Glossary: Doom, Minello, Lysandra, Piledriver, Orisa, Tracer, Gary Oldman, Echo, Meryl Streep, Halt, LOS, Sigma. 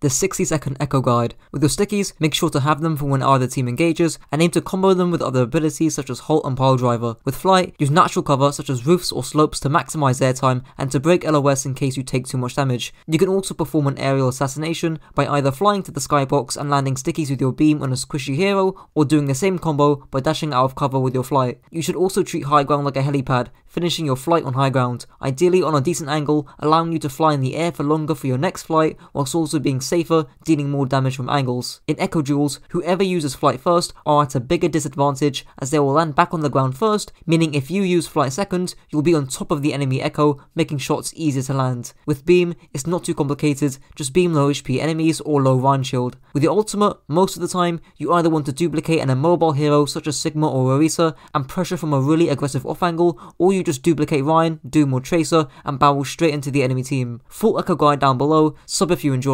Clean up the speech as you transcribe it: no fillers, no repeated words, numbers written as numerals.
the 60 second Echo guide. With your stickies, make sure to have them for when either team engages, and aim to combo them with other abilities such as Halt and Piledriver. With flight, use natural cover such as roofs or slopes to maximize airtime and to break LOS in case you take too much damage. You can also perform an aerial assassination by either flying to the skybox and landing stickies with your beam on a squishy hero, or doing the same combo by dashing out of cover with your flight. You should also treat high ground like a helipad, finishing your flight on high ground, ideally on a decent angle, allowing you to fly in the air for longer for your next flight, whilst also being safer, dealing more damage from angles. In Echo duels, whoever uses flight first are at a bigger disadvantage, as they will land back on the ground first, meaning if you use flight second, you'll be on top of the enemy Echo, making shots easier to land. With beam, it's not too complicated, just beam low HP enemies or low Rhine shield. With your ultimate, most of the time, you either want to duplicate an immobile hero such as Sigma or Orisa and pressure from a really aggressive off angle, or you just duplicate Rhine, Doom or Tracer and barrel straight into the enemy team. Full Echo guide down below, sub if you enjoyed.